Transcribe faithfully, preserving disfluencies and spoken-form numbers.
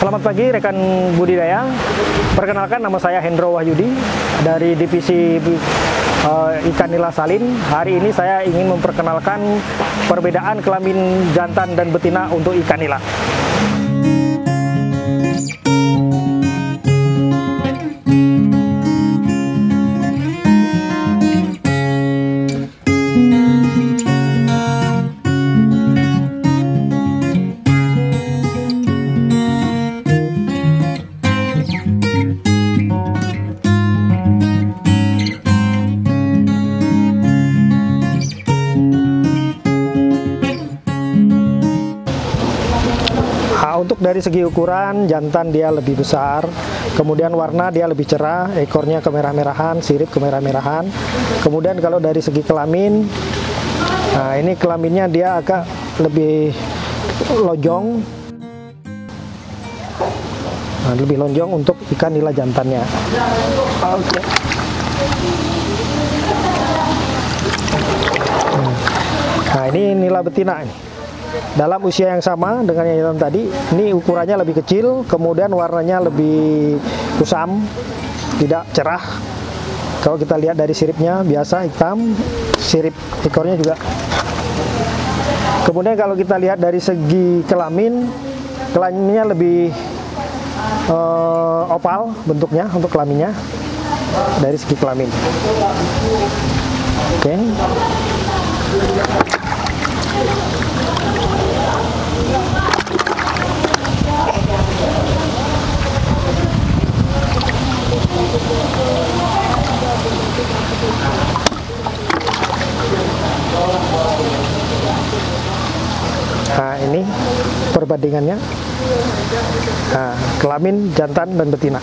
Selamat pagi rekan budidaya. Perkenalkan, nama saya Hendro Wahyudi dari Divisi uh, Ikan Nila Salin. Hari ini saya ingin memperkenalkan perbedaan kelamin jantan dan betina untuk ikan nila. Untuk dari segi ukuran, jantan dia lebih besar, kemudian warna dia lebih cerah, ekornya kemerah-merahan, sirip kemerah-merahan. Kemudian kalau dari segi kelamin, nah ini kelaminnya dia agak lebih lonjong, nah, lebih lonjong untuk ikan nila jantannya. Oke. Nah ini nila betina ini. Dalam usia yang sama dengan yang jantan tadi, ini ukurannya lebih kecil, kemudian warnanya lebih kusam, tidak cerah. Kalau kita lihat dari siripnya, biasa hitam, sirip ekornya juga. Kemudian kalau kita lihat dari segi kelamin, kelaminnya lebih eh, opal bentuknya untuk kelaminnya, dari segi kelamin. Oke. Nah ini perbandingannya, nah, kelamin jantan dan betina.